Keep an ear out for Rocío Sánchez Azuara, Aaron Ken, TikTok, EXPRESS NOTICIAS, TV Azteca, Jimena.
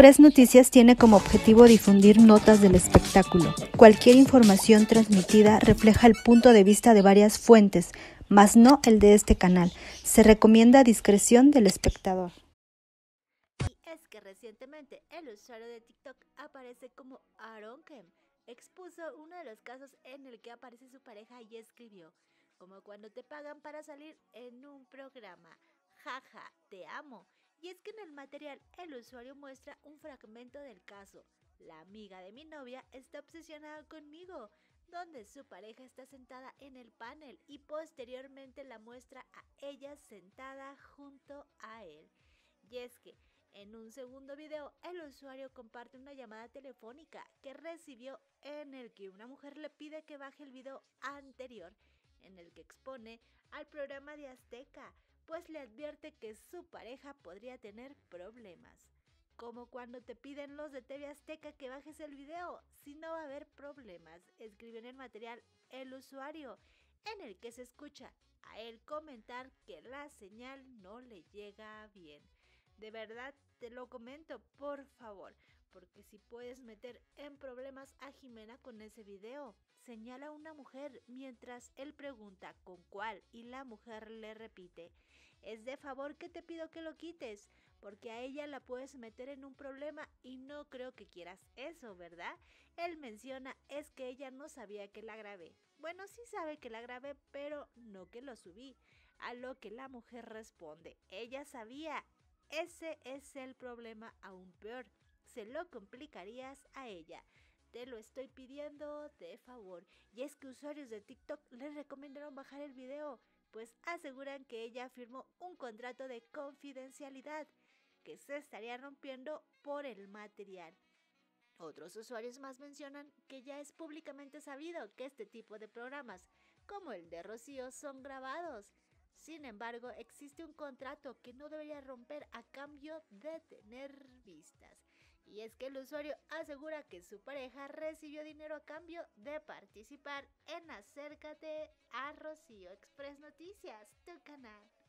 Express Noticias tiene como objetivo difundir notas del espectáculo. Cualquier información transmitida refleja el punto de vista de varias fuentes, mas no el de este canal. Se recomienda discreción del espectador. Y es que recientemente el usuario de TikTok aparece como Aaron Ken. Expuso uno de los casos en el que aparece su pareja y escribió: como cuando te pagan para salir en un programa, jaja, te amo. Y es que en el material el usuario muestra un fragmento del caso: la amiga de mi novia está obsesionada conmigo, donde su pareja está sentada en el panel y posteriormente la muestra a ella sentada junto a él. Y es que en un segundo video el usuario comparte una llamada telefónica que recibió en el que una mujer le pide que baje el video anterior en el que expone al programa de Azteca, pues le advierte que su pareja podría tener problemas. Como cuando te piden los de TV Azteca que bajes el video, si no va a haber problemas, escribe en el material el usuario, en el que se escucha a él comentar que la señal no le llega bien. De verdad te lo comento, por favor, porque si puedes meter en problemas a Jimena con ese video, señala a una mujer mientras él pregunta con cuál y la mujer le repite. Es de favor que te pido que lo quites, porque a ella la puedes meter en un problema y no creo que quieras eso, ¿verdad? Él menciona es que ella no sabía que la grabé. Bueno, sí sabe que la grabé, pero no que lo subí. A lo que la mujer responde: ella sabía. Ese es el problema, aún peor, se lo complicarías a ella. Te lo estoy pidiendo de favor. Y es que usuarios de TikTok les recomendaron bajar el video, pues aseguran que ella firmó un contrato de confidencialidad que se estaría rompiendo por el material. Otros usuarios más mencionan que ya es públicamente sabido que este tipo de programas, como el de Rocío, son grabados. Sin embargo, existe un contrato que no debería romper a cambio de tener vistas. Y es que el usuario asegura que su pareja recibió dinero a cambio de participar en Acércate a Rocío. Express Noticias, tu canal.